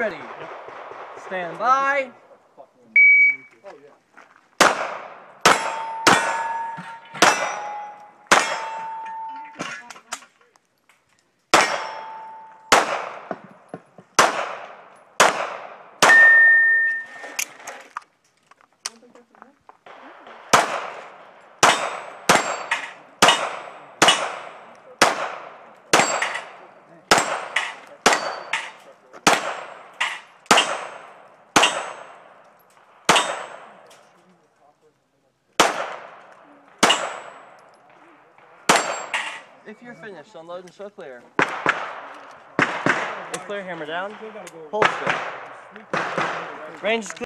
Ready. Stand by. If you're finished, unload and show clear. If clear, hammer down. Hold still. Range is clear.